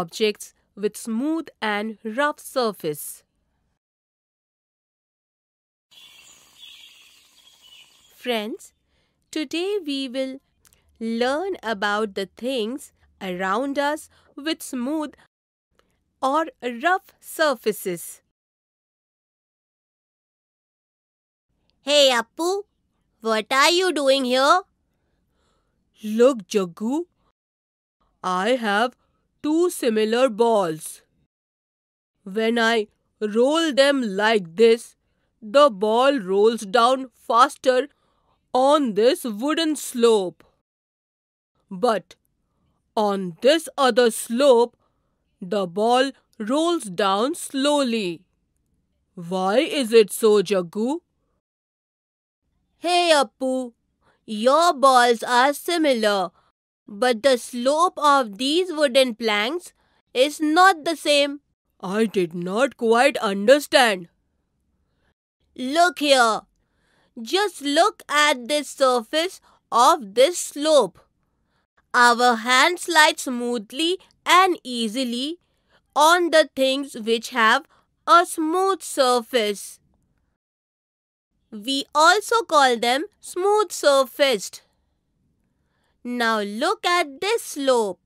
objects with smooth and rough surface. Friends, today we will learn about the things around us with smooth or rough surfaces. Hey Appu, what are you doing here? Look Jaggu, I have two similar balls. When I roll them like this, the ball rolls down faster on this wooden slope. But on this other slope, the ball rolls down slowly. Why is it so, Jaggu? Hey Appu, your balls are similar, but the slope of these wooden planks is not the same. I did not quite understand. Look here. Just look at this surface of this slope. Our hand slides smoothly and easily on the things which have a smooth surface. We also call them smooth surfaced. Now look at this slope.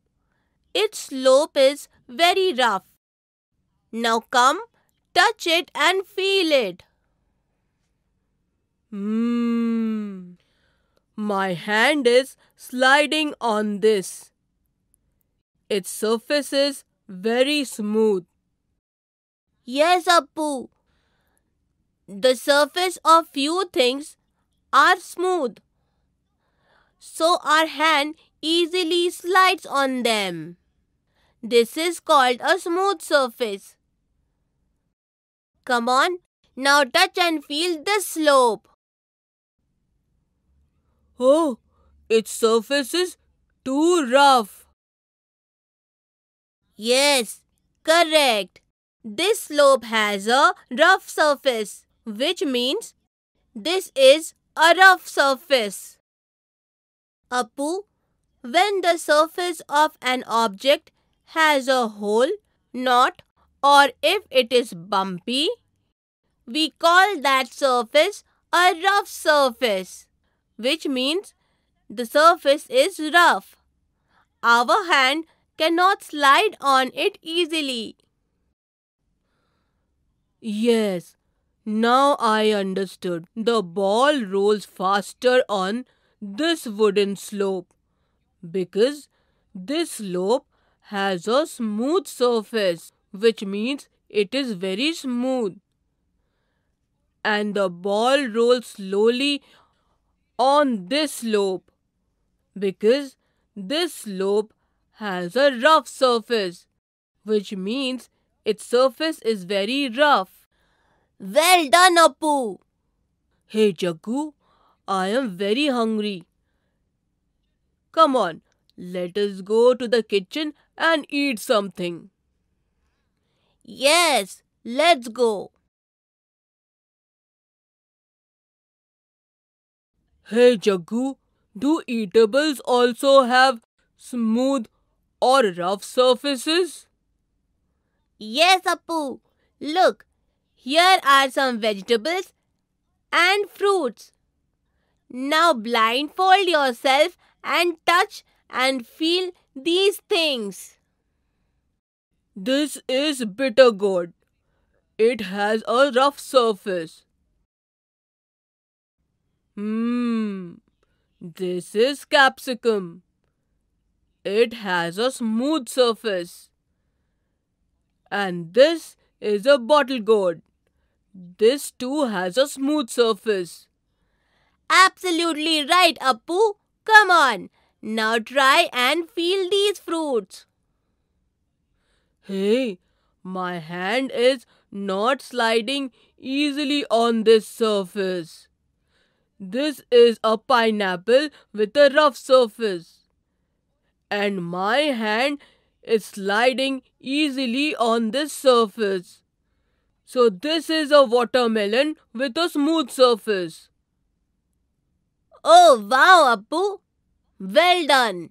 Its slope is very rough. Now come, touch it and feel it. My hand is sliding on this. Its surface is very smooth. Yes, Appu. The surface of few things are smooth, so our hand easily slides on them. This is called a smooth surface. Come on, now touch and feel this slope. Oh, its surface is too rough. Yes, correct. This slope has a rough surface, which means this is a rough surface. Appu, when the surface of an object has a hole, knot, or if it is bumpy, we call that surface a rough surface, which means the surface is rough. Our hand cannot slide on it easily. Yes, now I understood. The ball rolls faster on this wooden slope because this slope has a smooth surface, which means it is very smooth. And the ball rolls slowly on this slope because this slope has a rough surface, which means its surface is very rough. Well done, Appu. Hey Jaggu, I am very hungry. Come on, let us go to the kitchen and eat something. Yes, let's go. Hey Jaggu, do eatables also have smooth or rough surfaces? Yes, Appu. Look, here are some vegetables and fruits. Now blindfold yourself and touch and feel these things. This is bitter gourd. It has a rough surface. This is capsicum. It has a smooth surface. And this is a bottle gourd. This too has a smooth surface. Absolutely right, Appu. Come on, now try and feel these fruits. Hey, my hand is not sliding easily on this surface. This is a pineapple with a rough surface. And my hand is sliding easily on this surface. So this is a watermelon with a smooth surface. Oh wow, Appu. Well done.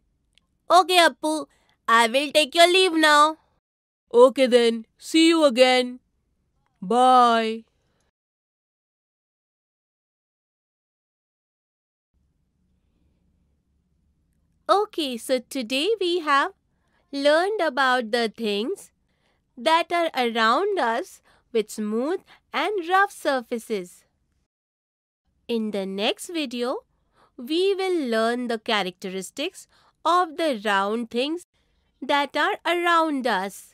Okay, Appu. I will take your leave now. Okay then, see you again. Bye. Okay, so today we have learned about the things that are around us with smooth and rough surfaces. In the next video, we will learn the characteristics of the round things that are around us.